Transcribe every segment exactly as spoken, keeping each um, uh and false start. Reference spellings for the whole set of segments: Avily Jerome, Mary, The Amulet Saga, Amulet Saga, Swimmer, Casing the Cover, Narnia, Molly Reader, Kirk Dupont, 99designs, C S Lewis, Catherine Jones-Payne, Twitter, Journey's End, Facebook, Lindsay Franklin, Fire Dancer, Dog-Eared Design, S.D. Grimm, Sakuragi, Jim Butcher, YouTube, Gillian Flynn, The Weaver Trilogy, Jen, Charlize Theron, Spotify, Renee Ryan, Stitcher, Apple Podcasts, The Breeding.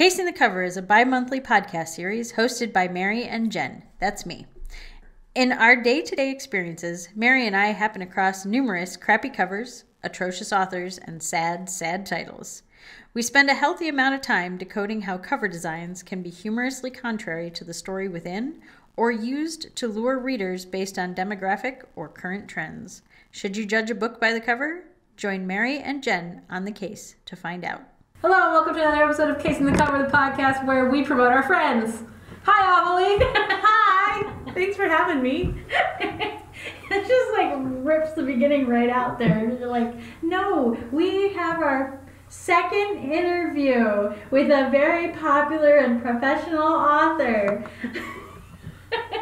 Casing the Cover is a bi-monthly podcast series hosted by Mary and Jen. That's me. In our day-to-day experiences, Mary and I happen across numerous crappy covers, atrocious authors, and sad, sad titles. We spend a healthy amount of time decoding how cover designs can be humorously contrary to the story within or used to lure readers based on demographic or current trends. Should you judge a book by the cover? Join Mary and Jen on the case to find out. Hello and welcome to another episode of Casing the Cover, the podcast where we promote our friends. Hi, Avily! Hi! Thanks for having me. It just like rips the beginning right out there. You're like, no, we have our second interview with a very popular and professional author.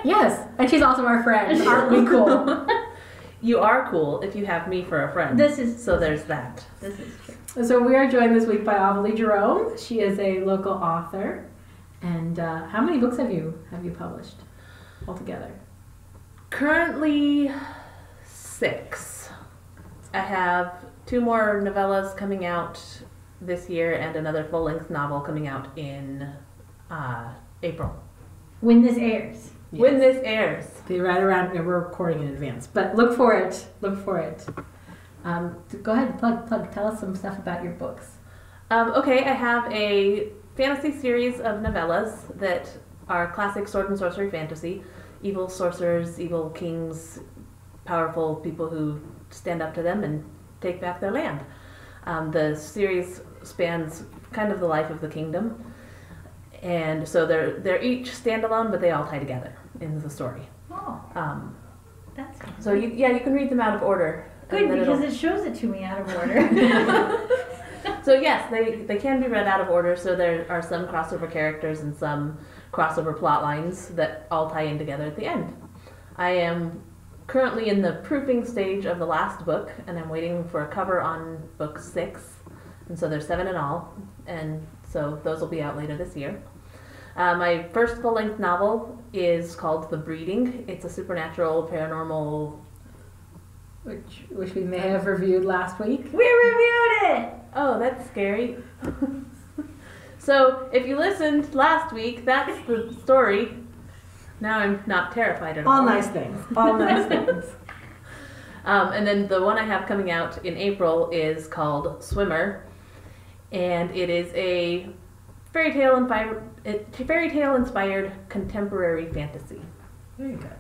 Yes, and she's also our friend. Aren't we cool? You are cool if you have me for a friend. This is so there's that. This is true. So we are joined this week by Avily Jerome. She is a local author. And uh, how many books have you have you published altogether? Currently six. I have two more novellas coming out this year and another full-length novel coming out in uh, April. When this airs. Yes. When this airs. Be right around, we're recording in advance, but look for it, look for it. Um, go ahead, plug, plug, tell us some stuff about your books. Um, okay, I have a fantasy series of novellas that are classic sword and sorcery fantasy. Evil sorcerers, evil kings, powerful people who stand up to them and take back their land. Um, the series spans kind of the life of the kingdom. And so they're they're each standalone, but they all tie together in the story. Oh, um, that's good. So you, yeah, you can read them out of order. Good, because it shows it to me out of order. So yes, they they can be read out of order. So there are some crossover characters and some crossover plot lines that all tie in together at the end. I am currently in the proofing stage of the last book, and I'm waiting for a cover on book six. And so there's seven in all, and so those will be out later this year. Uh, my first full-length novel is called The Breeding. It's a supernatural, paranormal... Which which we may have reviewed last week. We reviewed it! Oh, that's scary. So, if you listened last week, that's the story. Now I'm not terrified at all. All nice things. All nice things. Um, and then the one I have coming out in April is called Swimmer. And it is a fairy tale inspired, fairy tale inspired contemporary fantasy. Very good,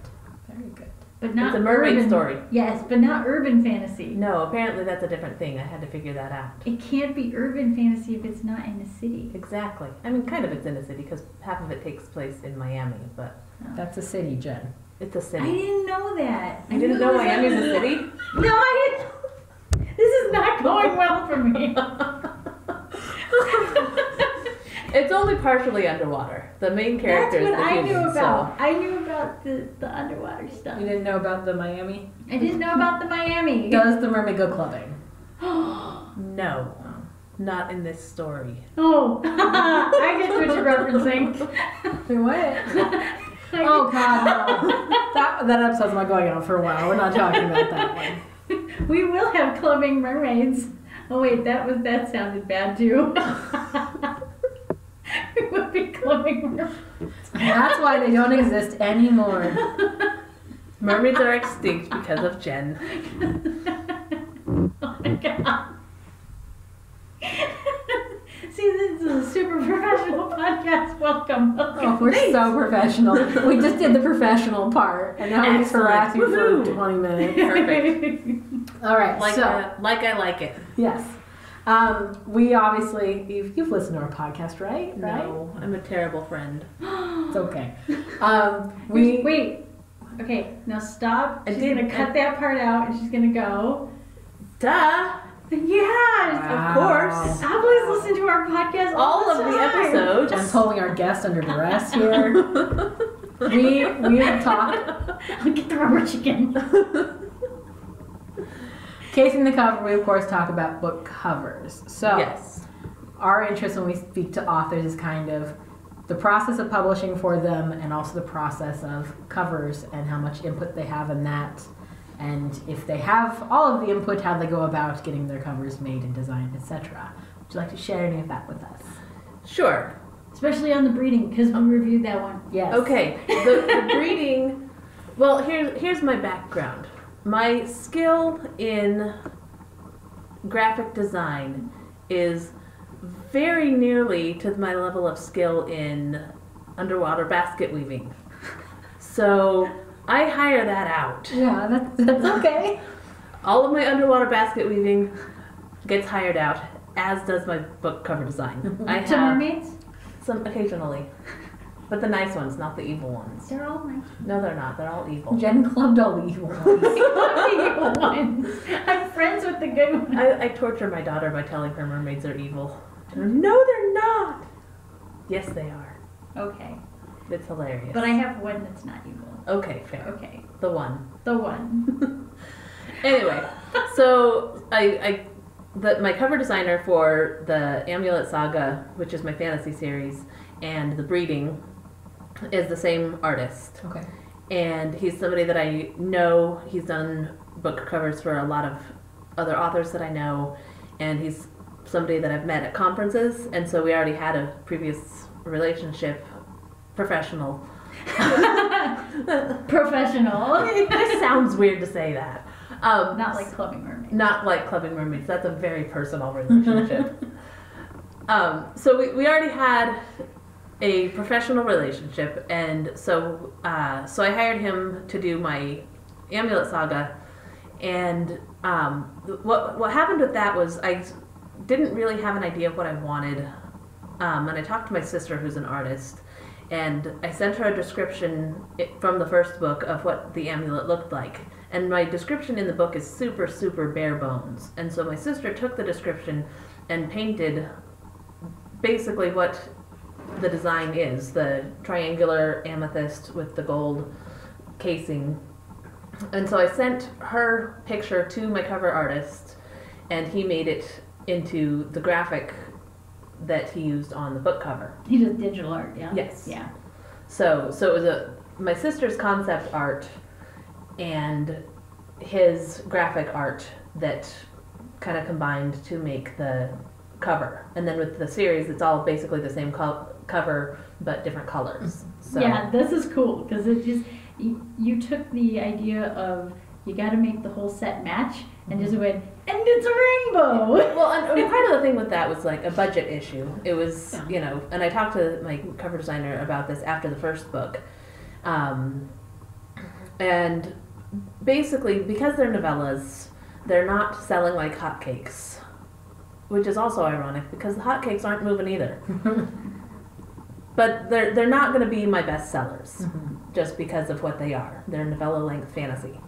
very good. But not it's a mermaid urban, story. Yes, but not urban fantasy. No, apparently that's a different thing. I had to figure that out. It can't be urban fantasy if it's not in a city. Exactly. I mean, kind of it's in a city because half of it takes place in Miami, but oh. That's a city, Jen. It's a city. I didn't know that. You I didn't know Miami's a city? No, I didn't. This is not going well for me. It's only partially underwater. The main character is the human. That's what I knew about. So. I knew about the, the underwater stuff. You didn't know about the Miami? I didn't know about the Miami. Does the mermaid go clubbing? No. Not in this story. Oh. I get what you're referencing. Do what? Oh, God. No. That, that episode's not going on for a while. We're not talking about that one. We will have clubbing mermaids. Oh, wait. That was that sounded bad, too. It would be clubbing mermaids. That's why they don't exist anymore. Mermaids are extinct because of Jen. Oh my God. See, this is a super professional podcast. Welcome. Welcome. Oh, we're Thanks. So professional. We just did the professional part, and now we harass you for twenty minutes. Perfect. All right. Like, so, I, like I like it. Yes. Um, we obviously, you've, you've listened to our podcast, right? right? No, I'm a terrible friend. It's okay. Um, we Wait. Okay, now stop. She's going to cut I, that part out and she's going to go. Duh. Yes, wow. Of course. I always listen to our podcast all, all the of the episodes. I'm holding our guest under duress here. we we have talked. I'll get the rubber chicken. Casing the Cover, we of course talk about book covers. So, yes. Our interest when we speak to authors is kind of the process of publishing for them and also the process of covers and how much input they have in that. And if they have all of the input, how they go about getting their covers made and designed, et cetera. Would you like to share any of that with us? Sure. Especially on The Breeding, because we reviewed that one. Yes. Okay. The, the Breeding... Well, here, here's my background. My skill in graphic design is very nearly to my level of skill in underwater basket weaving. So I hire that out. Yeah, that's, that's okay. All of my underwater basket weaving gets hired out, as does my book cover design. I have... mermaids? Some occasionally. But the nice ones, not the evil ones. They're all nice. No, they're not. They're all evil. Jen clubbed all the evil ones. The evil ones. I'm friends with the good ones. I, I torture my daughter by telling her mermaids are evil. No, they're not. Yes, they are. Okay. It's hilarious. But I have one that's not evil. Okay, fair. Okay. The one. The one. Anyway, so I... I The, my cover designer for the Amulet Saga, which is my fantasy series, and The Breeding, is the same artist. Okay. And he's somebody that I know. He's done book covers for a lot of other authors that I know, and he's somebody that I've met at conferences, and so we already had a previous relationship, professional. Professional. It sounds weird to say that. Um, not like clubbing mermaids. Not like clubbing mermaids. That's a very personal relationship. um, so we, we already had a professional relationship, and so uh, so I hired him to do my Amulet Saga. And um, what what happened with that was I didn't really have an idea of what I wanted. Um, and I talked to my sister, who's an artist, and I sent her a description from the first book of what the amulet looked like. And my description in the book is super, super bare bones. And so my sister took the description and painted basically what the design is, the triangular amethyst with the gold casing. And so I sent her picture to my cover artist, and he made it into the graphic that he used on the book cover. He does digital art, yeah? Yes. Yeah. So, so it was a, my sister's concept art and his graphic art that kind of combined to make the cover. And then with the series, it's all basically the same co cover, but different colors. So. Yeah, this is cool, because it just, you, you took the idea of you got to make the whole set match, and just went, and it's a rainbow! Well, and, and part of the thing with that was like a budget issue. It was, yeah. you know, and I talked to my cover designer about this after the first book. Um, and basically, because they're novellas, they're not selling like hotcakes, which is also ironic because the hotcakes aren't moving either. But they're, they're not going to be my best sellers, mm-hmm. just because of what they are. They're novella-length fantasy.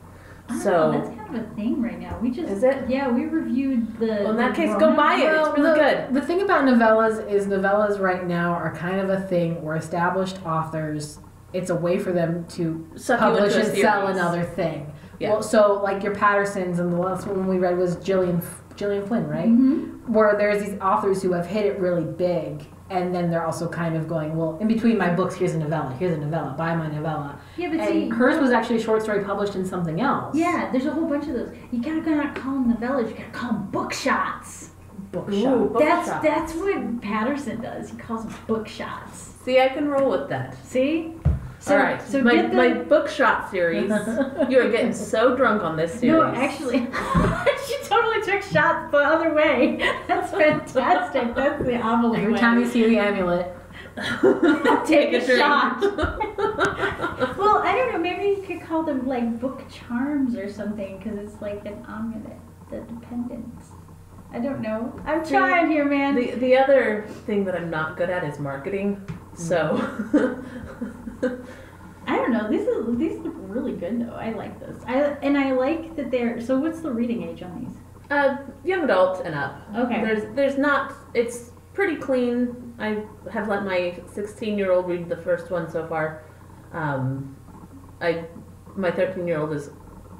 So, oh, that's kind of a thing right now. We just, is it? Yeah, we reviewed the... Well, in that case, go buy it. It's really good. The thing about novellas is novellas right now are kind of a thing where established authors, it's a way for them to publish and sell another thing. Yeah. Well, so, like your Pattersons, and the last one we read was Gillian, Gillian Flynn, right? Mm-hmm. Where there's these authors who have hit it really big, and then they're also kind of going, well, in between my books, here's a novella, here's a novella, buy my novella. Yeah, but and see, hers was actually a short story published in something else. Yeah, there's a whole bunch of those. You gotta not call them novellas, you gotta call them bookshots. Bookshots. Book that's shots. That's what Patterson does. He calls them bookshots. See, I can roll with that. See. So, all right. So my get the... my bookshot series. You are getting so drunk on this series. No, actually, she totally took shots the other way. That's fantastic. That's the amulet. Every way. Time you see the amulet, take, take a, a shot. Well, I don't know. Maybe you could call them like book charms or something, because it's like an amulet, the dependence. I don't know. I'm trying the, here, man. The the other thing that I'm not good at is marketing. So. I don't know. These are, these look really good though. I like this. I and I like that they're. So what's the reading age on these? Uh, young adult and up. Okay. There's there's not. It's pretty clean. I have let my sixteen year old read the first one so far. Um, I my thirteen year old is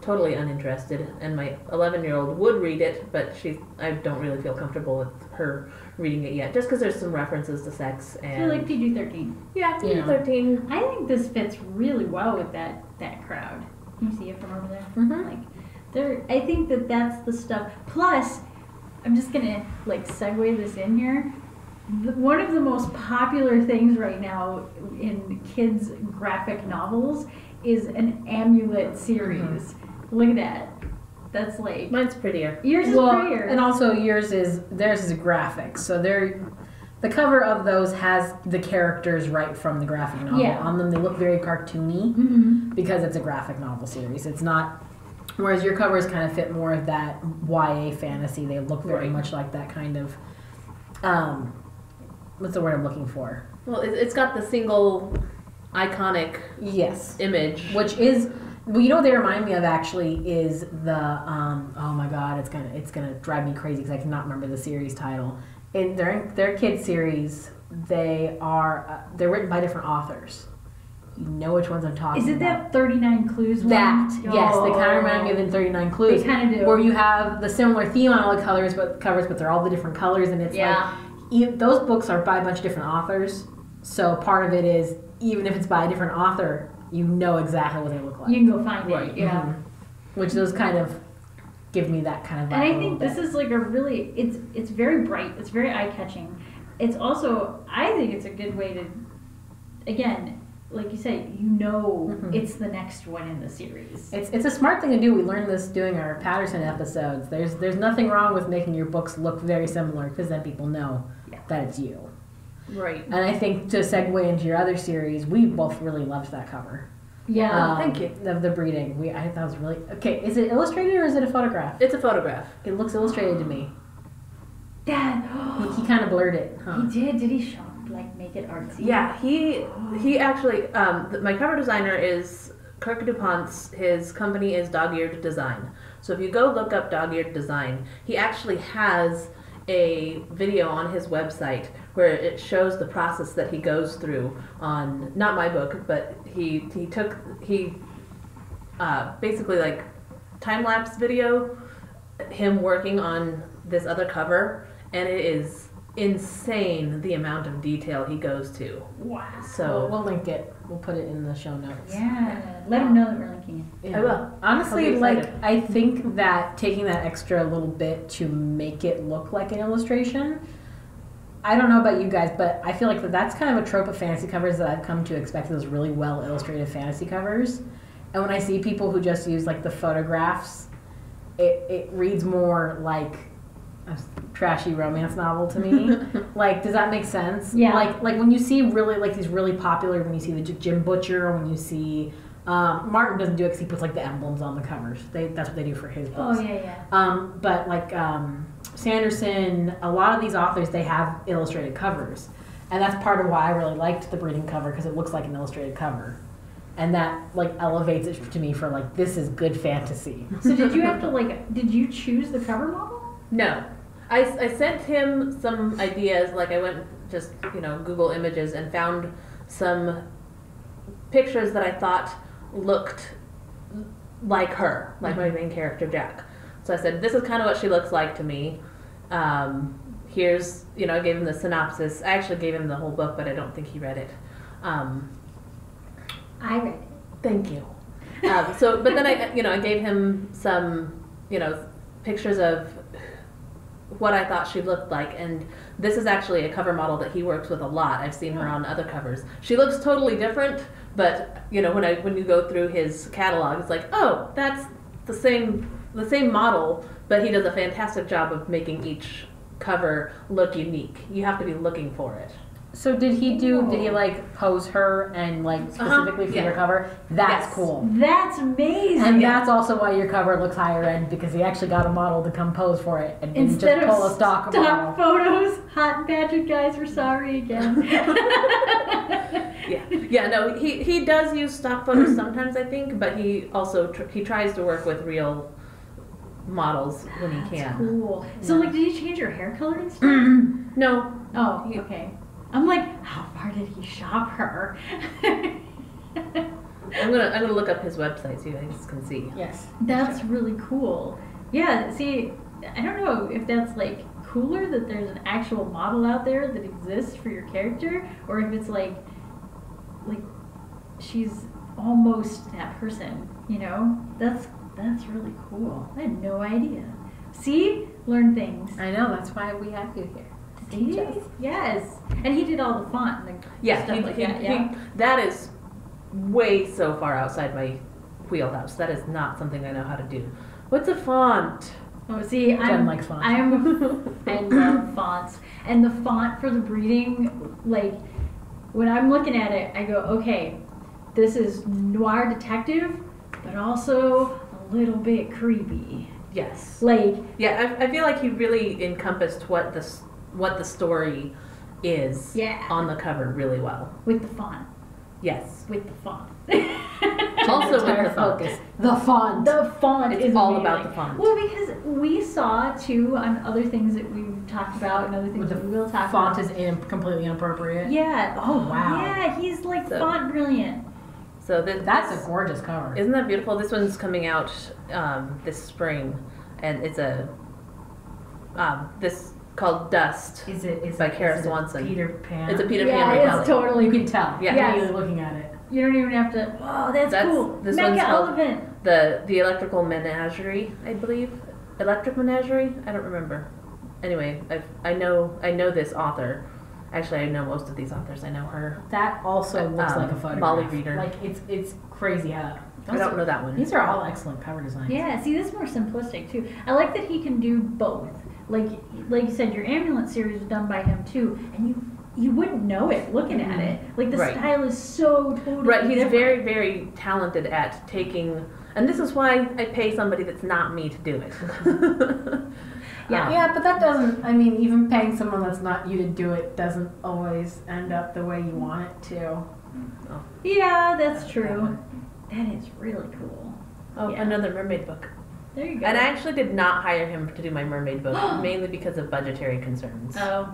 totally uninterested, and my eleven year old would read it, but she I don't really feel comfortable with her reading it yet, just because there's some references to sex and. So like P G thirteen. Yeah, P G thirteen. I think this fits really well with that that crowd. Can you see it from over there? Mm-hmm. Like, there. I think that that's the stuff. Plus, I'm just gonna like segue this in here. one of the most popular things right now in kids' graphic novels is an amulet series. Mm-hmm. Look at that. That's like... Mine's prettier. Yours is well, prettier. And also yours is... Theirs is a graphic, so they're... The cover of those has the characters right from the graphic novel yeah. on them. They look very cartoony mm-hmm. because it's a graphic novel series. It's not... Whereas your covers kind of fit more of that Y A fantasy. They look very right. much like that kind of... Um, what's the word I'm looking for? Well, it's got the single iconic yes. image. Which is... Well, you know what they remind me of actually is the... Um, oh my god, it's gonna, it's gonna drive me crazy because I cannot remember the series title. In their their kids series, they are uh, they're written by different authors. You know which ones I'm talking about. Is it about. that thirty-nine Clues one? That oh. yes, they kind of remind me of in thirty-nine Clues. They kind of do. Where you have the similar theme on all the colors, but covers, but they're all the different colors, and it's yeah. like you, those books are by a bunch of different authors. So part of it is even if it's by a different author, you know exactly what they look like. You can go find right. it. Yeah, mm-hmm. which those kind of. Give me that kind of vibe. And I think this is like a really, it's it's very bright, it's very eye-catching. It's also, I think it's a good way to, again, like you said, you know mm-hmm. it's the next one in the series. It's it's a smart thing to do. We learned this doing our Patterson episodes. There's, there's nothing wrong with making your books look very similar because then people know yeah. that it's you. Right. And I think to segue into your other series, we both really loved that cover. Yeah, um, thank you. Of the breeding, we I thought was really okay. Is it illustrated or is it a photograph? It's a photograph. It looks illustrated to me. Dad, he, he kind of blurred it. Huh? He did. Did he show like make it artsy? Yeah, he he actually. Um, my cover designer is Kirk Dupont. His company is Dog-Eared Design. So if you go look up Dog-Eared Design, he actually has a video on his website where it shows the process that he goes through on not my book, but he he took he uh, basically like time lapse video him working on this other cover, and it is insane the amount of detail he goes to. Wow! So we'll, we'll link it. We'll put it in the show notes. Yeah, let him know that we're linking it. Yeah. I will. Honestly, like I think that taking that extra little bit to make it look like an illustration. I don't know about you guys, but I feel like that's kind of a trope of fantasy covers that I've come to expect, those really well illustrated fantasy covers. And when I see people who just use like the photographs, it, it reads more like a trashy romance novel to me. Like, does that make sense? Yeah. Like, like when you see really like these really popular, when you see the Jim Butcher, or when you see um, Martin doesn't do it because he puts like the emblems on the covers. They that's what they do for his books. Oh yeah, yeah. Um, but like. Um, Sanderson, a lot of these authors, they have illustrated covers. And that's part of why I really liked the Breeding cover, because it looks like an illustrated cover. And that, like, elevates it to me for, like, this is good fantasy. So did you have to, like, did you choose the cover model? No. I, I sent him some ideas. Like, I went just, you know, Google Images and found some pictures that I thought looked like her, like mm-hmm. my main character, Jack. So I said, this is kind of what she looks like to me. Um, here's, you know, I gave him the synopsis. I actually gave him the whole book, but I don't think he read it. Um, I read it. Thank you. Um, so, but then I, you know, I gave him some, you know, pictures of what I thought she looked like. And this is actually a cover model that he works with a lot. I've seen her on other covers. She looks totally different, but, you know, when I when you go through his catalog, it's like, oh, that's the same... the same model, but he does a fantastic job of making each cover look unique. You have to be looking for it. So did he do, did he like pose her and like specifically uh-huh. for yeah. your cover? That's yes. cool. That's amazing. And yeah. that's also why your cover looks higher end, because he actually got a model to come pose for it and didn't Instead just pull of a stock stock model. Photos, hot and pageant guys, we're sorry again. yeah, yeah. No, he, he does use stock photos sometimes, I think, but he also, tr he tries to work with real models when he can. That's cool. Yeah. So, like, did he change your hair color and stuff? No. Oh, he, okay. I'm like, how far did he shop her? I'm gonna, I'm gonna look up his website so you guys can see. Yes, that's really cool. Yeah. See, I don't know if that's like cooler that there's an actual model out there that exists for your character, or if it's like, like, she's almost that person. You know, that's. That's really cool. I had no idea. See? Learn things. I know. That's why we have you here. Does pages. Yes. And he did all the font and the yeah, stuff he, like he, that. Yeah. He, that is way so far outside my wheelhouse. That is not something I know how to do. What's a font? Oh, see, Jen I'm, likes fonts. I'm, I love fonts. And the font for The Breeding, like, when I'm looking at it, I go, okay, this is noir detective, but also a little bit creepy. Yes. Like. Yeah, I, I feel like he really encompassed what the what the story is. Yeah. On the cover, really well. With the font. Yes. With the font. Also with the focus. The font. The font it's is all amazing. About the font. Well, because we saw too on other things that we've talked about and other things the that we will talk font about. Font is in, completely inappropriate. Yeah. Oh wow. Yeah, he's like so, font brilliant. So this, that's this, a gorgeous cover. Isn't that beautiful? This one's coming out um, this spring, and it's a um, this called Dust. Is it? Is by it, Kara is Swanson. It Peter Pan. It's a Peter yeah, Pan. Yeah, it's retelling. Totally. You can tell. Yeah, yeah. You're looking at it. You don't even have to. Oh, that's, that's cool. This Mecha one's called Elephant. the the Electrical Menagerie, I believe. Electric Menagerie? I don't remember. Anyway, I've, I know I know this author. Actually, I know most of these authors. I know her. That also um, looks like a photograph. Molly Reader. Like it's it's crazy how. I don't are, know that one. These are all excellent cover designs. Yeah. See, this is more simplistic too. I like that he can do both. Like like you said, your Amulet series was done by him too, and you. You wouldn't know it looking at it. Like the right. style is so totally right. He's different. very, very talented at taking, and this is why I pay somebody that's not me to do it. yeah, um, yeah, but that doesn't. I mean, even paying someone that's not you to do it doesn't always end up the way you want it to. Oh. Yeah, that's, that's true. That, that is really cool. Oh, yeah. Another mermaid book. There you go. And I actually did not hire him to do my mermaid book, mainly because of budgetary concerns. Oh.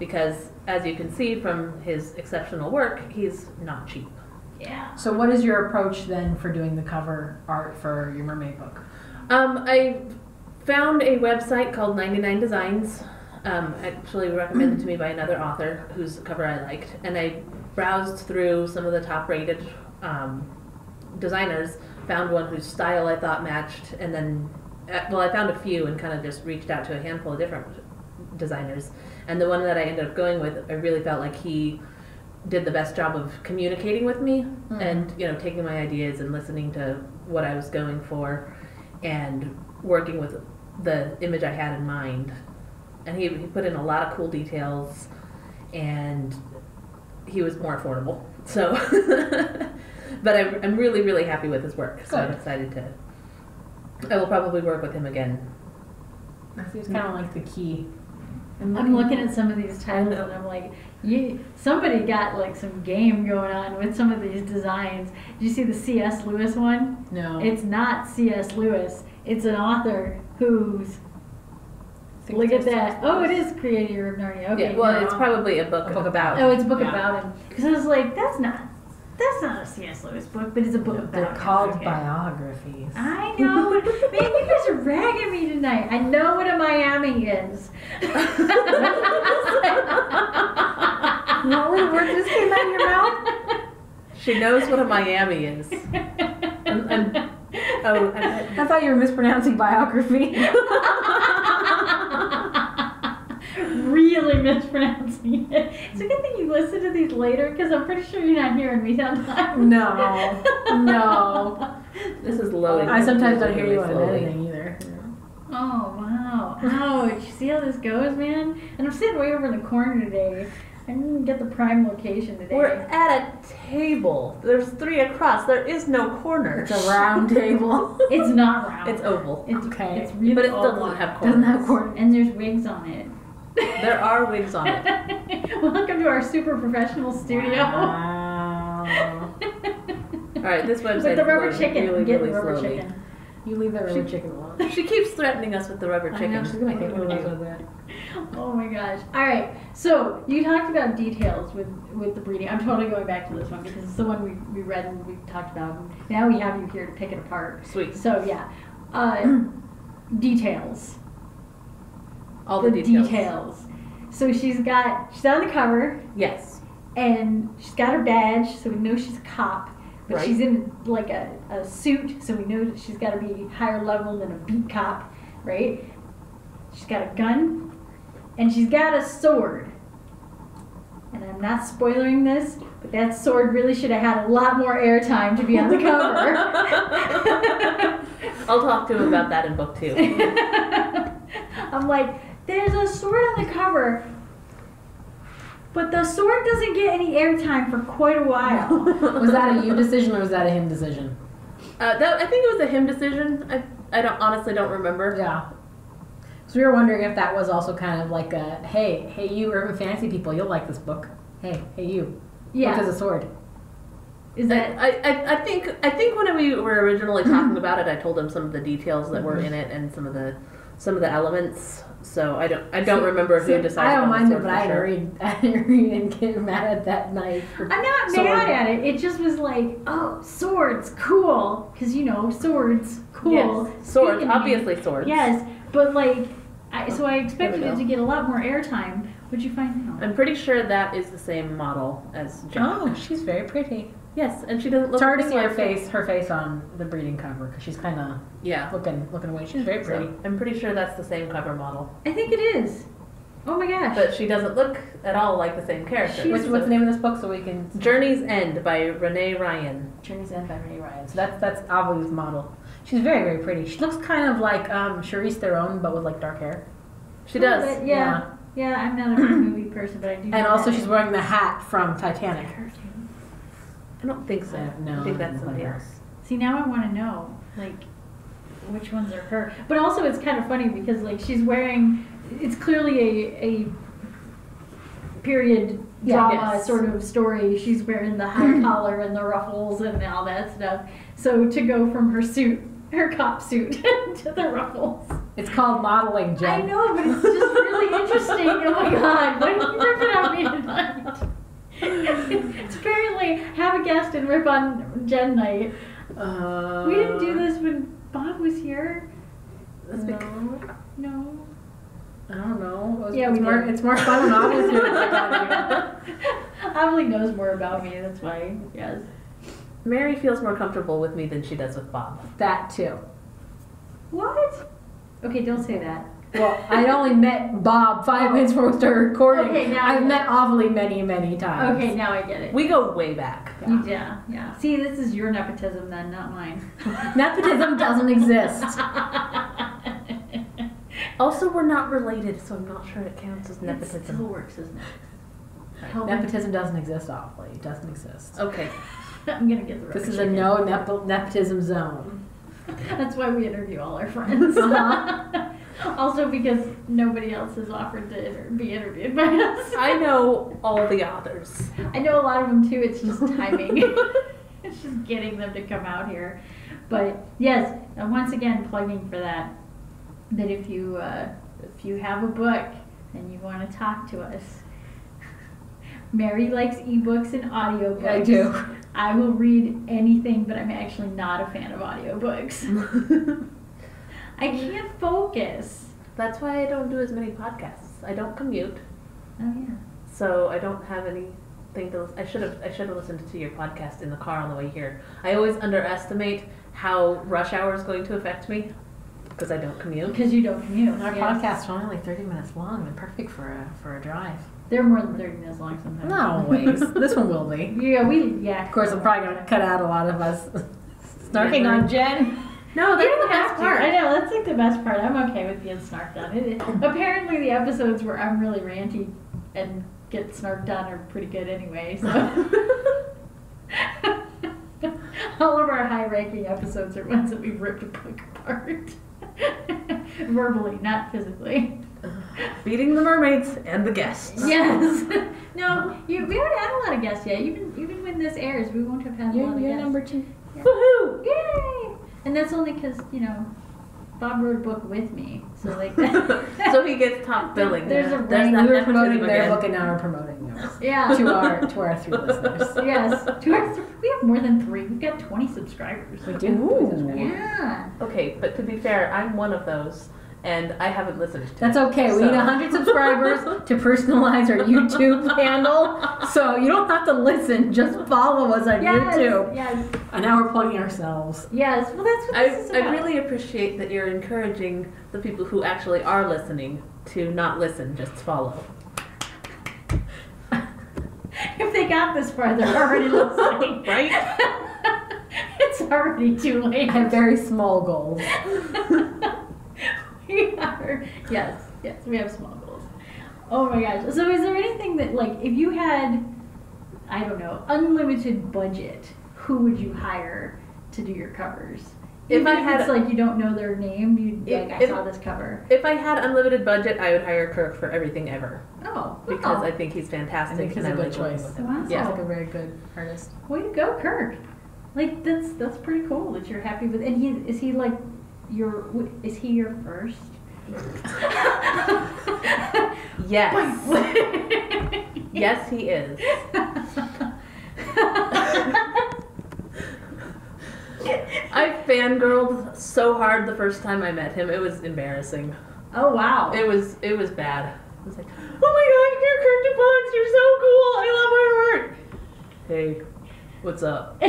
Because, as you can see from his exceptional work, he's not cheap. Yeah. So what is your approach then for doing the cover art for your mermaid book? Um, I found a website called ninety-nine designs, um, actually recommended to me by another author whose cover I liked, and I browsed through some of the top-rated um, designers, found one whose style I thought matched, and then, well, I found a few and kind of just reached out to a handful of different designers. And the one that I ended up going with, I really felt like he did the best job of communicating with me mm. and, you know, taking my ideas and listening to what I was going for and working with the image I had in mind. And he, he put in a lot of cool details, and he was more affordable. So, but I, I'm really, really happy with his work. Good. So I'm excited to, I will probably work with him again. He's kind of like the key. I'm looking, I'm looking at some of these titles and I'm like, you, somebody got like some game going on with some of these designs. Did you see the C S Lewis one? No. It's not C S Lewis. It's an author who's, look at that. Oh, it is Creator of Narnia. Okay. Yeah, well, no. It's probably a book, a book about him. Oh, it's a book yeah. about him. Because I was like, that's not, that's not a C S Lewis book, but it's a book no, about they're him. They're called okay. biographies. I know. Man, you guys are ragging me tonight. I know what a Miami is. What were the words just came out of your mouth? She knows what a Miami is. I'm, I'm, oh, I'm, I thought you were mispronouncing biography. Really mispronouncing it. It's a good thing you listen to these later, because I'm pretty sure you're not hearing me that loud. No. No. This is low. I sometimes don't hear you on anything either. Oh, wow. Ouch. See how this goes, man? And I'm sitting way over in the corner today. I didn't even get the prime location today. We're at a table. There's three across. There is no corner. It's a round table. It's not round. It's oval. It's okay. It's really but it oval. doesn't have corners. Doesn't have corners. And there's wigs on it. There are wigs on it. Welcome to our super professional studio. Wow. All right, this website. With the rubber chicken. Really, get really rubber slowly. chicken. You leave that rubber she, chicken alone. She keeps threatening us with the rubber chicken. I know, she's gonna make everyone do that. Oh my gosh! All right, so you talked about details with with the breeding. I'm totally going back to this one because it's the one we we read and we talked about. And now we have you here to pick it apart. Sweet. So yeah, uh, details. All the, the details. details. So she's got she's on the cover. Yes. And she's got her badge, so we know she's a cop. But right. she's in like a, a suit, so we know that she's got to be higher level than a beat cop, right? She's got a gun, and she's got a sword. And I'm not spoiling this, but that sword really should have had a lot more airtime to be on the cover. I'll talk to him about that in book two. I'm like, there's a sword on the cover, but the sword doesn't get any airtime for quite a while. Was that a you decision or was that a him decision? Uh, that, I think it was a him decision. I, I don't honestly don't remember. Yeah. So we were wondering if that was also kind of like a, hey, hey you urban fantasy people, you'll like this book. Hey, hey you. Yeah. Because of sword. Is that I, I I think I think when we were originally talking about it, I told him some of the details that were in it and some of the some of the elements. So I don't I don't see, remember if see, you decided. I don't mind it, but I sure. read I read and get mad at that knife. I'm not sword. mad at it. It just was like, oh, swords, cool, because you know swords, cool. Yes. Swords, obviously me. swords. Yes, but like, I, so I expected it to get a lot more airtime. What'd you find out? I'm pretty sure that is the same model as Jen. Oh, she's very pretty. Yes, and she doesn't look. It's hard to see her face, her face on the breeding cover because she's kind of yeah looking looking away. She's very pretty. So I'm pretty sure that's the same cover model. I think it is. Oh my gosh! But she doesn't look at all like the same character. What's, what's the name of this book? So we can. Journey's End by Renee Ryan. Journey's End by Renee Ryan. So that's that's Avily's model. She's very very pretty. She looks kind of like um, Charlize Theron, but with like dark hair. She does. Oh, but, yeah. yeah. Yeah, I'm not a movie person, but I do. And also, she's wearing the hat from Titanic. I don't think so. Uh, no, I think that's somebody else. See, now I want to know, like, which ones are her. But also, it's kind of funny because, like, she's wearing. It's clearly a a period yeah, drama yes. sort of story. She's wearing the high collar and the ruffles and all that stuff. So to go from her suit, her cop suit, to the ruffles. It's called modeling, Jen. I know, but it's just really interesting. Oh my God, why did you rip it on me tonight? It's apparently have a guest and rip on Jen night. Uh, we didn't do this when Bob was here. That's no. Because, no. I don't know. It was, yeah, it's, we more, it's more fun when Bob was here. Avily knows more about me, that's why. Yes. Mary feels more comfortable with me than she does with Bob. That too. What? Okay, don't say that. Well, I only met Bob five minutes before we started recording. Okay, now I've met Avily many, many times. Okay, now I get it. We go way back. Yeah, yeah. yeah. See, this is your nepotism then, not mine. Nepotism doesn't exist. Also, we're not related, so I'm not sure it counts as nepotism. It still works, isn't it? Right. Nepotism doesn't exist, Avily. It doesn't exist. Okay. I'm going to get the right. This is a no nep nepotism zone. That's why we interview all our friends. Uh-huh. Also because nobody else has offered to inter be interviewed by us. I know all the authors. I know a lot of them too. It's just timing. It's just getting them to come out here. But yes, and once again plugging for that. That if you uh, if you have a book and you want to talk to us, Mary likes ebooks and audiobooks. I do. I will read anything, but I'm actually not a fan of audiobooks. I can't focus. That's why I don't do as many podcasts. I don't commute. Oh yeah. So I don't have anything to. I should have. I should have listened to your podcast in the car on the way here. I always underestimate how rush hour is going to affect me because I don't commute. Because you don't commute. Our yes. podcasts are only like thirty minutes long. They're perfect for a for a drive. They're more than thirty minutes long sometimes. Not always. This one will be. Yeah, we. Yeah. Of course, I'm probably gonna cut out a lot of us snarking on Jen. No, that's the best part. I know, that's like the best part. I'm okay with being snarked on. It, it, apparently the episodes where I'm really ranty and get snarked on are pretty good anyway, so. All of our high-ranking episodes are ones that we've ripped a book apart. Verbally, not physically. Beating the mermaids and the guests. Yes. No, you, we haven't had a lot of guests yet. Even, even when this airs, we won't have had a lot of guests. You're number two. Yeah. Woohoo! Yay! And that's only because, you know, Bob wrote a book with me, so like that. So he gets top billing. There's yeah. a There's not we were promoting their book and now we're promoting yours. Yeah. To our to our three listeners. Yes. To our th we have more than three. We've got twenty subscribers. We do. Ooh. Yeah. Okay, but to be fair, I'm one of those, and I haven't listened to. That's okay. So. We need one hundred subscribers to personalize our YouTube handle, so you don't have to listen. Just follow us on yes, YouTube. Yes. And now we're plugging ourselves. Yes. Well, that's what this I, is about. I really appreciate that you're encouraging the people who actually are listening to not listen, just follow. If they got this far, they're already listening. Right? It's already too late. I have very small goals. We are, yes, yes, we have small goals. Oh my gosh. So is there anything that, like, if you had, I don't know, unlimited budget, who would you hire to do your covers? If Even I had, if it's like you don't know their name, you'd be like, I if, saw this cover. If I had unlimited budget, I would hire Kirk for everything ever. Oh, because oh. I think he's fantastic. I think he's and a I good choice. With him. Wow, yeah. Sounds like a very good artist. Way to go, Kirk! Like that's that's pretty cool that you're happy with. And he is he like your is he your first? Yes. Yes, he is. I fangirled so hard the first time I met him. It was embarrassing. Oh wow! It was it was bad. I was like, oh my god, you're Kirk Dupont. You're so cool. I love my work. Hey, what's up?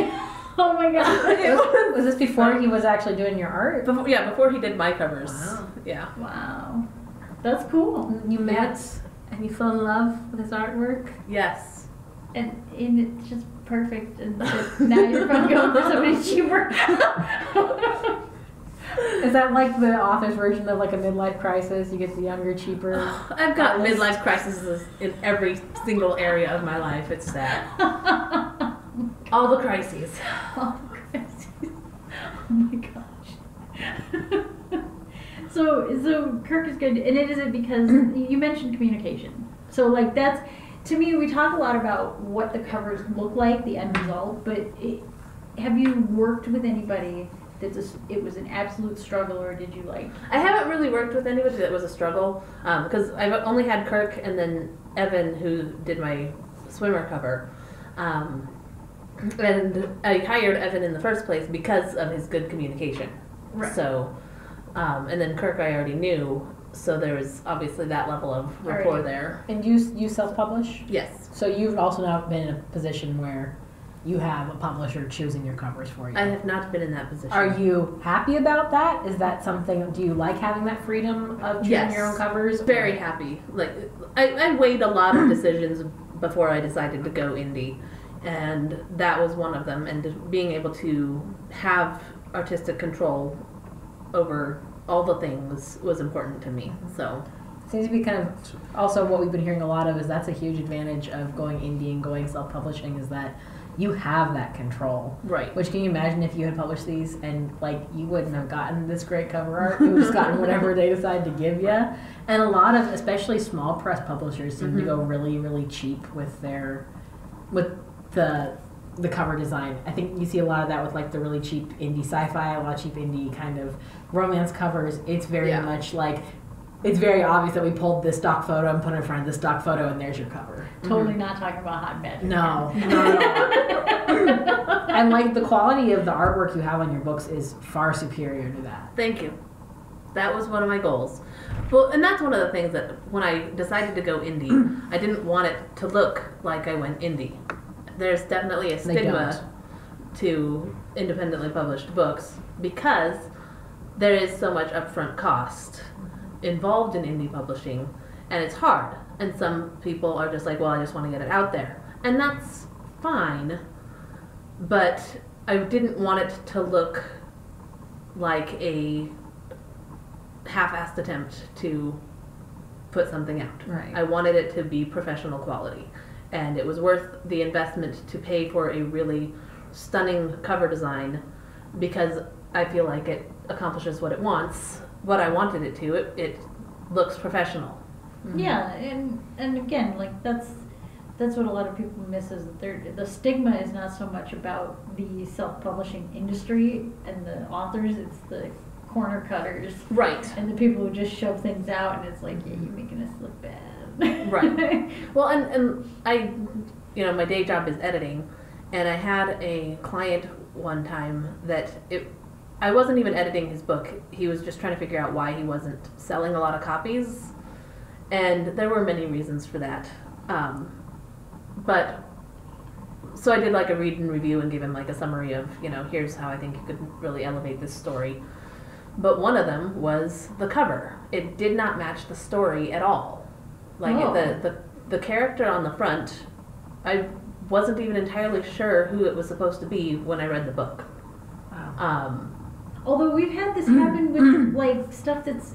Oh my god! was, was this before he was actually doing your art? Before, yeah, before he did my covers. Wow. Yeah. Wow. That's cool. You met and you fell in love with his artwork. Yes. And and it's just. Perfect, and now you're probably going for somebody cheaper. Is that like the author's version of like a midlife crisis? You get the younger, cheaper. Oh, I've got artist. midlife crises in every single area of my life. It's sad. All the crises. All the crises. Oh my gosh. so, so Kirk is good, and it isn't because you mentioned communication. So, like that's. To me, we talk a lot about what the covers look like, the end result, but it, have you worked with anybody that just, it was an absolute struggle, or did you like... I haven't really worked with anybody that was a struggle, um, because I've only had Kirk and then Evan, who did my Swimmer cover, um, and I hired Evan in the first place because of his good communication. Right. So, um, and then Kirk I already knew. So there was obviously that level of rapport right. there. And you you self-publish? Yes. So you've also now been in a position where you have a publisher choosing your covers for you. I have not been in that position. Are you happy about that? Is that something, do you like having that freedom of choosing yes. your own covers? Very or? happy. Like I, I weighed a lot of decisions before I decided to go indie, and that was one of them. And being able to have artistic control over... all the things was important to me. So seems to be kind of also what we've been hearing a lot of is that's a huge advantage of going indie and going self-publishing is that you have that control. Right. Which can you imagine if you had published these and like you wouldn't have gotten this great cover art, you would have gotten whatever they decide to give you. And a lot of especially small press publishers seem mm-hmm. to go really really cheap with their with the the cover design. I think you see a lot of that with like the really cheap indie sci-fi, a lot of cheap indie kind of romance covers. It's very yeah. much like, it's very obvious that we pulled this stock photo and put it in front of this stock photo and there's your cover. Totally mm-hmm. not talking about hot magic. No, not at all. And like the quality of the artwork you have on your books is far superior to that. Thank you. That was one of my goals. Well, and that's one of the things that when I decided to go indie, I didn't want it to look like I went indie. There's definitely a stigma to independently published books because there is so much upfront cost involved in indie publishing, and it's hard. And some people are just like, well, I just want to get it out there. And that's fine, but I didn't want it to look like a half-assed attempt to put something out. Right. I wanted it to be professional quality. And it was worth the investment to pay for a really stunning cover design because I feel like it accomplishes what it wants, what I wanted it to. It, it looks professional. Mm-hmm. Yeah, and and again, like that's that's what a lot of people miss is that the stigma is not so much about the self-publishing industry and the authors, it's the corner cutters. Right. And the people who just shove things out and it's like, yeah, you're making us look bad. Right. Well, and, and I, you know, my day job is editing, and I had a client one time that it, I wasn't even editing his book. He was just trying to figure out why he wasn't selling a lot of copies, and there were many reasons for that. Um, but, so I did like a read and review and gave him like a summary of, you know, here's how I think you could really elevate this story. But one of them was the cover. It did not match the story at all. Like oh. it, the, the the character on the front, I wasn't even entirely sure who it was supposed to be when I read the book. Wow. Um, Although we've had this happen with like stuff that's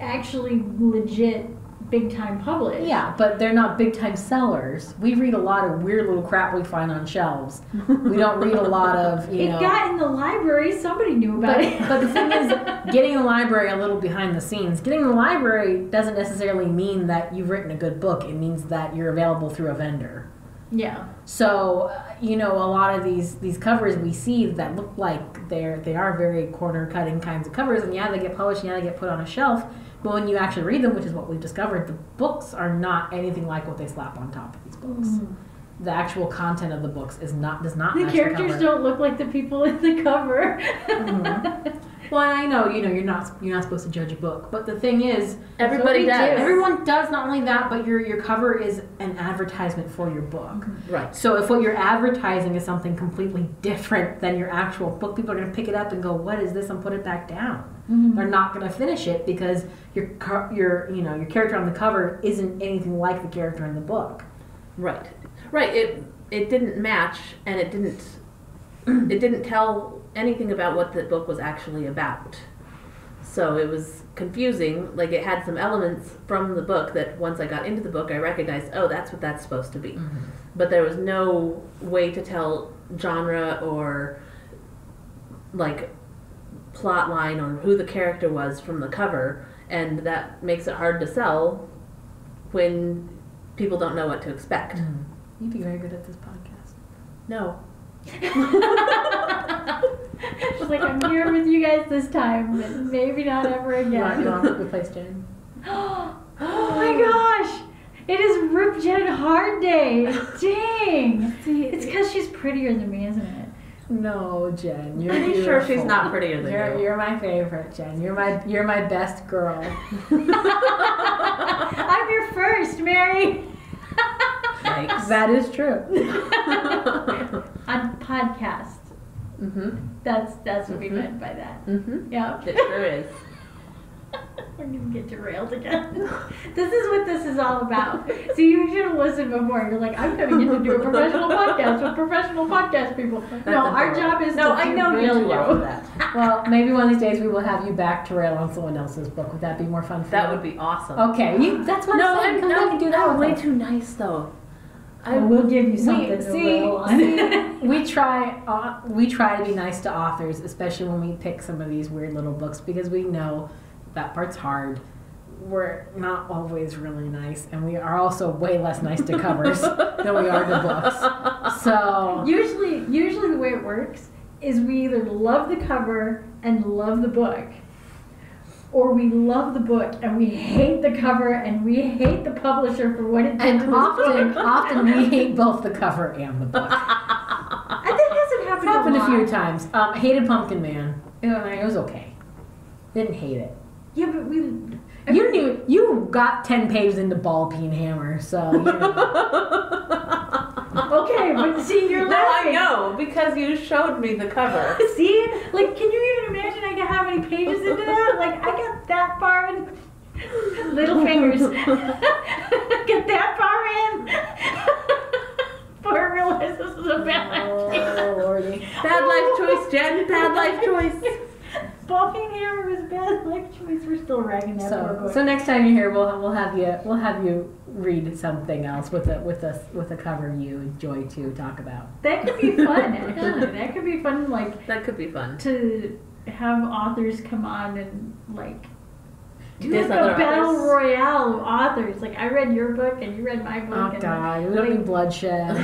actually legit big time published. Yeah, but they're not big time sellers. We read a lot of weird little crap we find on shelves. We don't read a lot of, you know. It got in the library. Somebody knew about but, it. But the thing is, getting the library a little behind the scenes. Getting the library doesn't necessarily mean that you've written a good book. It means that you're available through a vendor. Yeah. So, uh, you know, a lot of these these covers we see that look like they're they are very corner cutting kinds of covers, and yeah, they get published, and yeah, they get put on a shelf. But when you actually read them, which is what we've discovered, the books are not anything like what they slap on top of these books. Mm. The actual content of the books is not does not. The characters the don't look like the people in the cover. Mm-hmm. Well, I know you know you're not you're not supposed to judge a book, but the thing is, everybody does. Do. Everyone does. Not only that, but your your cover is an advertisement for your book. Right. So if what you're advertising is something completely different than your actual book, people are going to pick it up and go, "What is this?" and put it back down. Mm-hmm. They're not going to finish it because your your you know your character on the cover isn't anything like the character in the book. Right, right. It it didn't match, and it didn't it didn't tell anything about what the book was actually about. So it was confusing. Like it had some elements from the book that once I got into the book, I recognized. Oh, that's what that's supposed to be. Mm-hmm. But there was no way to tell genre or like. Plot line on who the character was from the cover, and that makes it hard to sell when people don't know what to expect. Mm. You'd be very good at this podcast. No. It's like, I'm here with you guys this time, but maybe not ever again. You want to replace Jen? Oh my gosh! It is Rip Jen Hard Day! Dang! See, it's because she's prettier than me, isn't it? No, Jen, you're I'm beautiful. Sure she's not prettier than you're, you. You're my favorite, Jen. You're my you're my best girl. I'm your first, Mary. Yikes. That is true. On podcast. Mm-hmm. That's that's what mm-hmm. we meant by that. Mm-hmm. Yeah. It sure is. We're gonna get derailed again. This is what this is all about. So you should have listened before. You're like, I'm gonna get to do a professional podcast with professional podcast people. That's no, our problem. job is no, to I do know you well that. Well, maybe one of these days we will have you back to rail on someone else's book. Would that be more fun for that you? Would be awesome. Okay, you, that's what no, I'm saying. No, I'm do that. I'm way them. too nice though. I will give you something we, to see, roll on. See, we try uh, we try to be nice to authors, especially when we pick some of these weird little books because we know. That part's hard. We're not always really nice, and we are also way less nice to covers than we are to books. So usually, usually the way it works is we either love the cover and love the book, or we love the book and we hate the cover and we hate the publisher for what it did. And often, often we hate both the cover and the book. I think that hasn't happened. Happened a, a few times. Um, hated Pumpkin Man. It was okay. Didn't hate it. Yeah, but we. I you didn't even. You got ten pages into Ball Peen Hammer, so. You know. Okay, but see, you're laughing. No, I know because you showed me the cover. See, like, can you even imagine? I got how many pages into that? Like, I got that far in. Little fingers. Get that far in. Before I realized this was a bad idea. Oh lordy! Bad oh. life choice, Jen. Bad life choice. Buffing hair was bad life choice. We're still ragging that. So, so next time you're here, we'll we'll have you we'll have you read something else with a with a with a cover you enjoy to talk about. That could be fun. Actually, that could be fun. Like that could be fun to have authors come on and like do like a battle royale of authors. Like I read your book and you read my book. Oh God, we don't need bloodshed.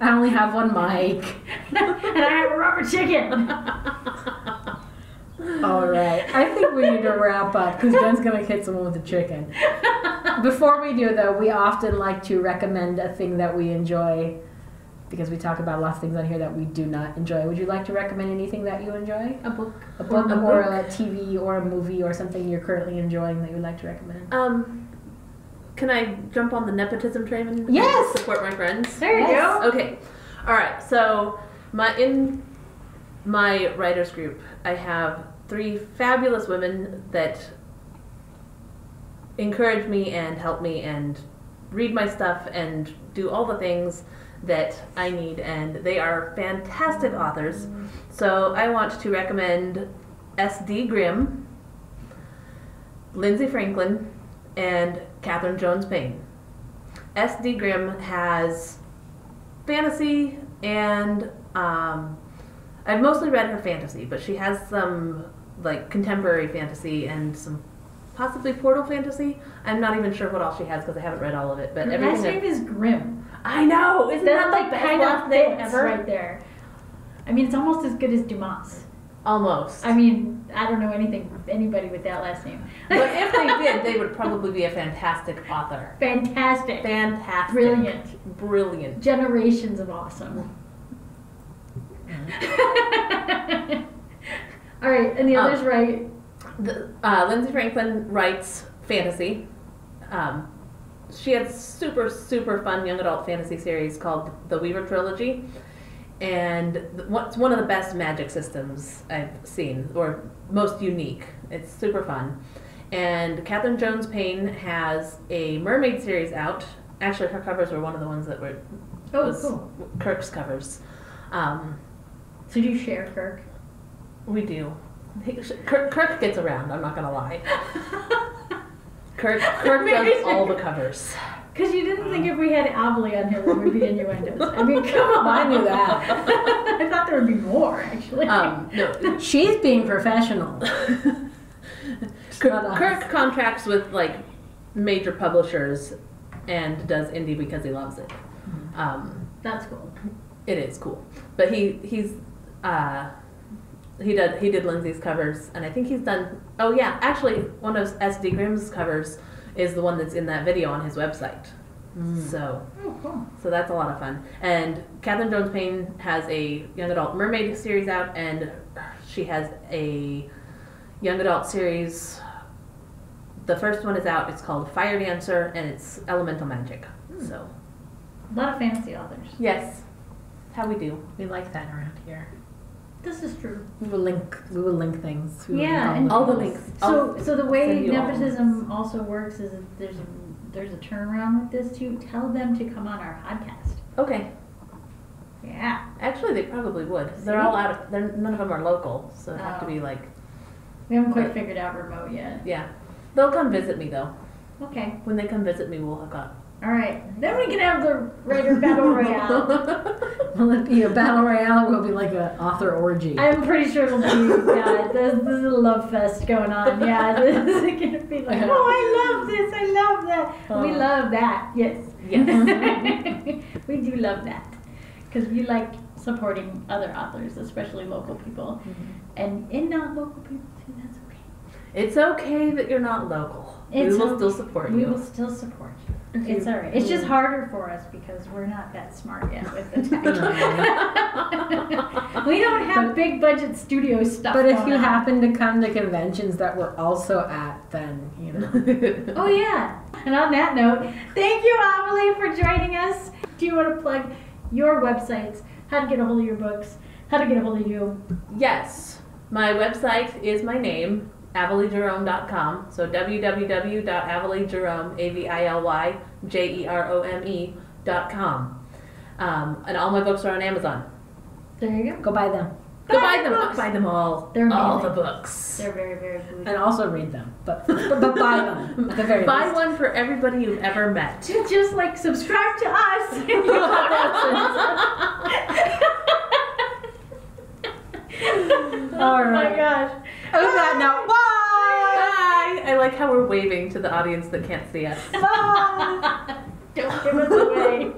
I only have one mic, and I have a rubber chicken. All right. I think we need to wrap up because Jen's going to hit someone with a chicken. Before we do, though, we often like to recommend a thing that we enjoy because we talk about a lot of things on here that we do not enjoy. Would you like to recommend anything that you enjoy? A book. A book or a, or book. a T V or a movie or something you're currently enjoying that you would like to recommend? Um, Can I jump on the nepotism train and yes! support my friends? There you yes. go. Okay. All right. So my in... my writers group, I have three fabulous women that encourage me and help me and read my stuff and do all the things that I need, and they are fantastic authors. So I want to recommend S D Grimm, Lindsay Franklin, and Catherine Jones-Payne. S D Grimm has fantasy, and um, I've mostly read her fantasy, but she has some like contemporary fantasy and some possibly portal fantasy. I'm not even sure what all she has because I haven't read all of it. But her everything last name is Grimm. I know. Isn't that, that like the kind of thing ever? Right there. I mean, it's almost as good as Dumont's. Almost. I mean, I don't know anything anybody with that last name. But if they did, they would probably be a fantastic author. Fantastic. Fantastic. Brilliant. Brilliant. Generations of awesome. All right, and the others um, write. The, uh, Lindsay Franklin writes fantasy. Um, she had super, super fun young adult fantasy series called The Weaver Trilogy. And it's one of the best magic systems I've seen, or most unique. It's super fun. And Catherine Jones-Payne has a mermaid series out. Actually, her covers were one of the ones that were oh, was cool. Kirk's covers. Um, so do you share Kirk? We do. He, Kirk, Kirk gets around, I'm not going to lie. Kirk, Kirk does all the covers. Because you didn't think if we had Avily on here, there would be innuendos. I mean, come on. I knew that. I thought there would be more, actually. Um, no, she's being professional. Kirk, Kirk contracts with, like, major publishers and does indie because he loves it. Mm-hmm. um, That's cool. It is cool. But he, he's... Uh, He did, he did Lindsay's covers, and I think he's done... Oh, yeah, actually, one of S D Grimm's covers is the one that's in that video on his website. Mm. So oh, cool. so that's a lot of fun. And Catherine Jones-Payne has a young adult mermaid series out, and she has a young adult series. The first one is out. It's called Fire Dancer, and it's elemental magic. Mm. So a lot of fantasy authors. Yes. How we do. We like that around here. This is true. We will link. We will link things. We yeah, will and all the links. So, so the way nepotism also works is that there's a, there's a turnaround with this too. Tell them to come on our podcast. Okay. Yeah. Actually, they probably would. See? They're all out of. They're, none of them are local, so it'd have oh. to be like. We haven't quite like, figured out remote yet. Yeah, they'll come visit me though. Okay. When they come visit me, we'll hook up. All right, then we can have the writer battle royale. Will it be a battle royale? Will it be like an author orgy? I'm pretty sure it'll be. Yeah, this, this is a love fest going on. Yeah, this is gonna be like, oh, I love this, I love that. Oh. We love that. Yes, yes, we do love that because we like supporting other authors, especially local people, mm-hmm. and in not local people too. That's okay. It's okay that you're not local. It's we will okay. still support you. We will still support you. It's all right. It's just harder for us because we're not that smart yet with the tech. We don't have but, big budget studio stuff. But if you on. happen to come to conventions that we're also at, then, you know. Oh, yeah. And on that note, thank you, Avily, for joining us. Do you want to plug your websites, how to get a hold of your books, how to get a hold of you? Yes. My website is my name. Avily Jerome dot com, so w w w dot avily jerome, A V I L Y J E R O M E dot com. Um, and all my books are on Amazon. There you go. Go buy them. Go buy, buy them. Books. Buy them all. They're amazing. All the books. They're very, very good. And also read them. But, but, but buy them. The very buy least. One for everybody you've ever met. Just like subscribe to us. All right. Oh my gosh. Oh God, now bye. I like how we're waving to the audience that can't see us. Don't give us away.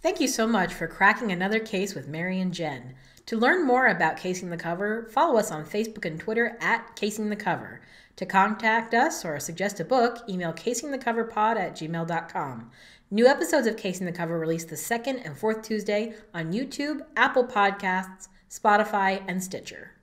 Thank you so much for cracking another case with Mary and Jen. To learn more about Casing the Cover, follow us on Facebook and Twitter at Casing the Cover. To contact us or suggest a book, email casing the cover pod at gmail dot com. New episodes of Casing the Cover released the second and fourth Tuesday on YouTube, Apple Podcasts, Spotify, and Stitcher.